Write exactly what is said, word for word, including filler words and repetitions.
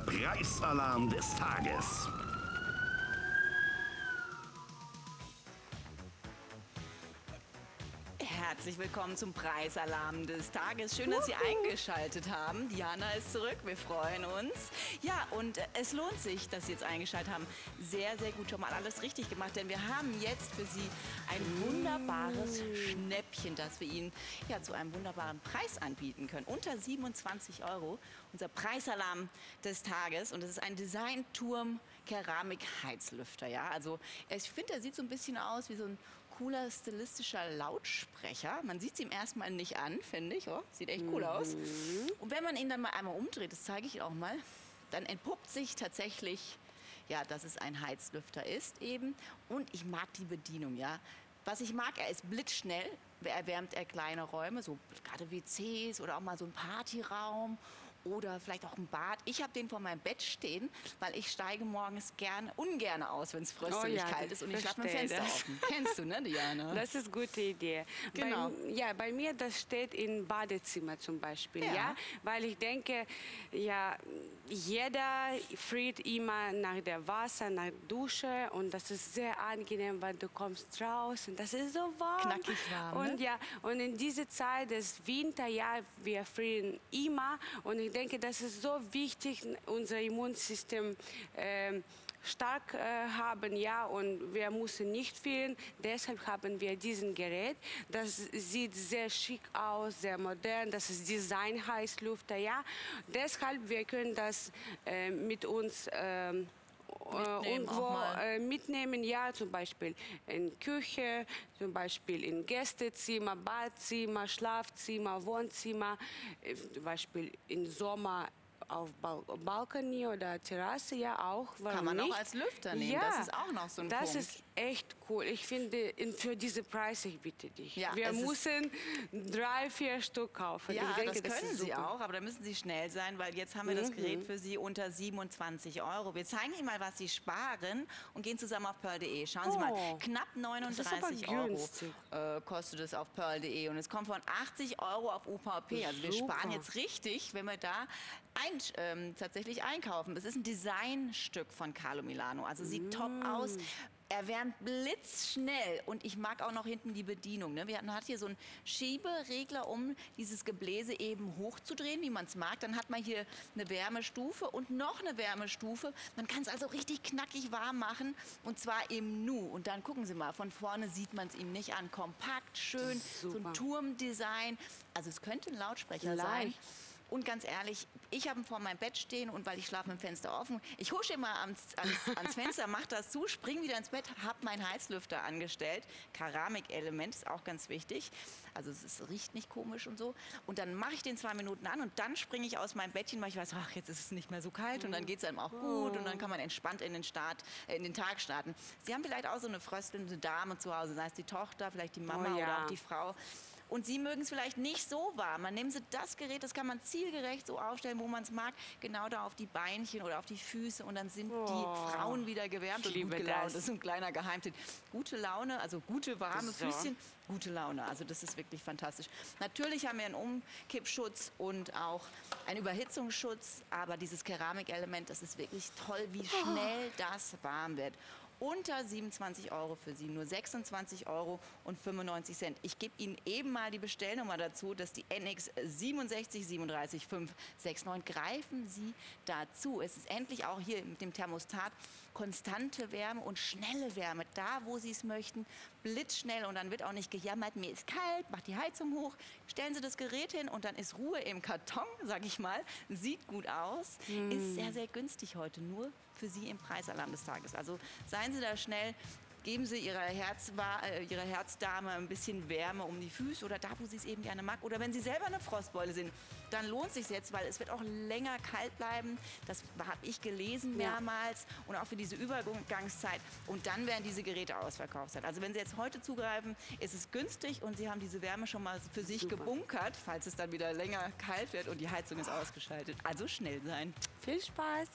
der Preisalarm des Tages. Herzlich willkommen zum Preisalarm des Tages. Schön, dass Sie eingeschaltet haben. Diana ist zurück, wir freuen uns. Ja, und es lohnt sich, dass Sie jetzt eingeschaltet haben. Sehr, sehr gut, schon mal alles richtig gemacht, denn wir haben jetzt für Sie ein wunderbares Schnäppchen, das wir Ihnen ja zu einem wunderbaren Preis anbieten können. Unter siebenundzwanzig Euro, unser Preisalarm des Tages. Und das ist ein Designturm-Keramik-Heizlüfter. Ja? Also ich finde, der sieht so ein bisschen aus wie so ein cooler stilistischer Lautsprecher. Man sieht es ihm erstmal nicht an, finde ich. Oh, sieht echt cool mhm. aus. Und wenn man ihn dann mal einmal umdreht, das zeige ich Ihnen auch mal, dann entpuppt sich tatsächlich, ja, dass es ein Heizlüfter ist eben. Und ich mag die Bedienung, ja. Was ich mag, er ist blitzschnell, erwärmt er kleine Räume, so gerade W Cs oder auch mal so ein Partyraum oder vielleicht auch ein Bad. Ich habe den vor meinem Bett stehen, weil ich steige morgens gern, ungern aus, wenn es fröstelig oh ja, kalt ist und ich lasse mein Fenster das. offen. Kennst du, ne, Diana? Das ist eine gute Idee. Genau. Bei, ja, bei mir, das steht im Badezimmer zum Beispiel, ja. ja, weil ich denke, ja, jeder friert immer nach der Wasser, nach Dusche und das ist sehr angenehm, weil du kommst raus und das ist so warm. Knackig warm. Und, ne? ja, und in dieser Zeit des Winter, ja, wir frieren immer und ich Ich denke, das ist so wichtig, unser Immunsystem äh, stark äh, haben, ja, und wir müssen nicht fehlen. Deshalb haben wir diesen Gerät. Das sieht sehr schick aus, sehr modern. Das ist Design-Heißlüfter, ja. Deshalb wir können das äh, mit uns äh, Mitnehmen, irgendwo äh, mitnehmen, ja, zum Beispiel in Küche, zum Beispiel in Gästezimmer, Badzimmer, Schlafzimmer, Wohnzimmer, äh, zum Beispiel im Sommer auf Bal Balkoni oder Terrasse, ja auch. Warum Kann man nicht? auch als Lüfter nehmen, ja, das ist auch noch so ein das Punkt. Das ist echt cool. Ich finde, für diese Preise, ich bitte dich. Ja, wir müssen drei, vier Stück kaufen. Ja, ich denke, das können das Sie auch, aber da müssen Sie schnell sein, weil jetzt haben wir mhm. das Gerät für Sie unter siebenundzwanzig Euro. Wir zeigen Ihnen mal, was Sie sparen und gehen zusammen auf Pearl punkt de. Schauen oh, Sie mal, knapp neununddreißig Euro äh, kostet es auf Pearl punkt de und es kommt von achtzig Euro auf U V P. Also wir Super. sparen jetzt richtig, wenn wir da ein Ähm, tatsächlich einkaufen. Es ist ein Designstück von Carlo Milano, also sieht mm. top aus. Erwärmt blitzschnell und ich mag auch noch hinten die Bedienung. Ne? Wir hatten, man hat hier so einen Schieberegler, um dieses Gebläse eben hochzudrehen, wie man es mag. Dann hat man hier eine Wärmestufe und noch eine Wärmestufe. Man kann es also richtig knackig warm machen und zwar im Nu. Und dann gucken Sie mal, von vorne sieht man es ihm nicht an. Kompakt, schön, so ein Turmdesign. Also es könnte ein Lautsprecher Leicht. sein. Und ganz ehrlich, ich habe ihn vor meinem Bett stehen und weil ich schlafe mit dem Fenster offen, ich husche immer ans, ans, ans Fenster, mache das zu, springe wieder ins Bett, habe meinen Heizlüfter angestellt. Keramikelement ist auch ganz wichtig. Also es, es riecht nicht komisch und so. Und dann mache ich den zwei Minuten an und dann springe ich aus meinem Bettchen, weil ich weiß, ach, jetzt ist es nicht mehr so kalt und dann geht es einem auch gut und dann kann man entspannt in den, Start, äh, in den Tag starten. Sie haben vielleicht auch so eine fröstelnde Dame zu Hause, sei es die Tochter, vielleicht die Mama oh, ja. oder auch die Frau. Und Sie mögen es vielleicht nicht so warm. Dann nehmen Sie das Gerät, das kann man zielgerecht so aufstellen, wo man es mag, genau da auf die Beinchen oder auf die Füße und dann sind oh, die Frauen wieder gewärmt und gut gelaunt. Das. das ist ein kleiner Geheimtipp. Gute Laune, also gute warme so. Füßchen, gute Laune. Also das ist wirklich fantastisch. Natürlich haben wir einen Umkippschutz und auch einen Überhitzungsschutz, aber dieses Keramikelement, das ist wirklich toll, wie schnell oh. das warm wird. Unter siebenundzwanzig Euro für Sie, nur sechsundzwanzig Euro und fünfundneunzig Cent. Ich gebe Ihnen eben mal die Bestellnummer dazu, dass die N X sechs sieben drei sieben fünf sechs neun. Greifen Sie dazu. Es ist endlich auch hier mit dem Thermostat konstante Wärme und schnelle Wärme, da wo Sie es möchten, blitzschnell und dann wird auch nicht gejammert, mir ist kalt, macht die Heizung hoch, stellen Sie das Gerät hin und dann ist Ruhe im Karton, sag ich mal, sieht gut aus, mm. ist sehr, sehr günstig heute, nur für Sie im Preisalarm des Tages. Also seien Sie da schnell, geben Sie Ihrer, Herz, äh, Ihrer Herzdame ein bisschen Wärme um die Füße oder da, wo sie es eben gerne mag. Oder wenn Sie selber eine Frostbeule sind, dann lohnt es sich jetzt, weil es wird auch länger kalt bleiben. Das habe ich gelesen mehrmals ja. und auch für diese Übergangszeit. Und dann werden diese Geräte ausverkauft sein. Also wenn Sie jetzt heute zugreifen, ist es günstig und Sie haben diese Wärme schon mal für sich Super. gebunkert, falls es dann wieder länger kalt wird und die Heizung ist ausgeschaltet. Also schnell sein. Viel Spaß!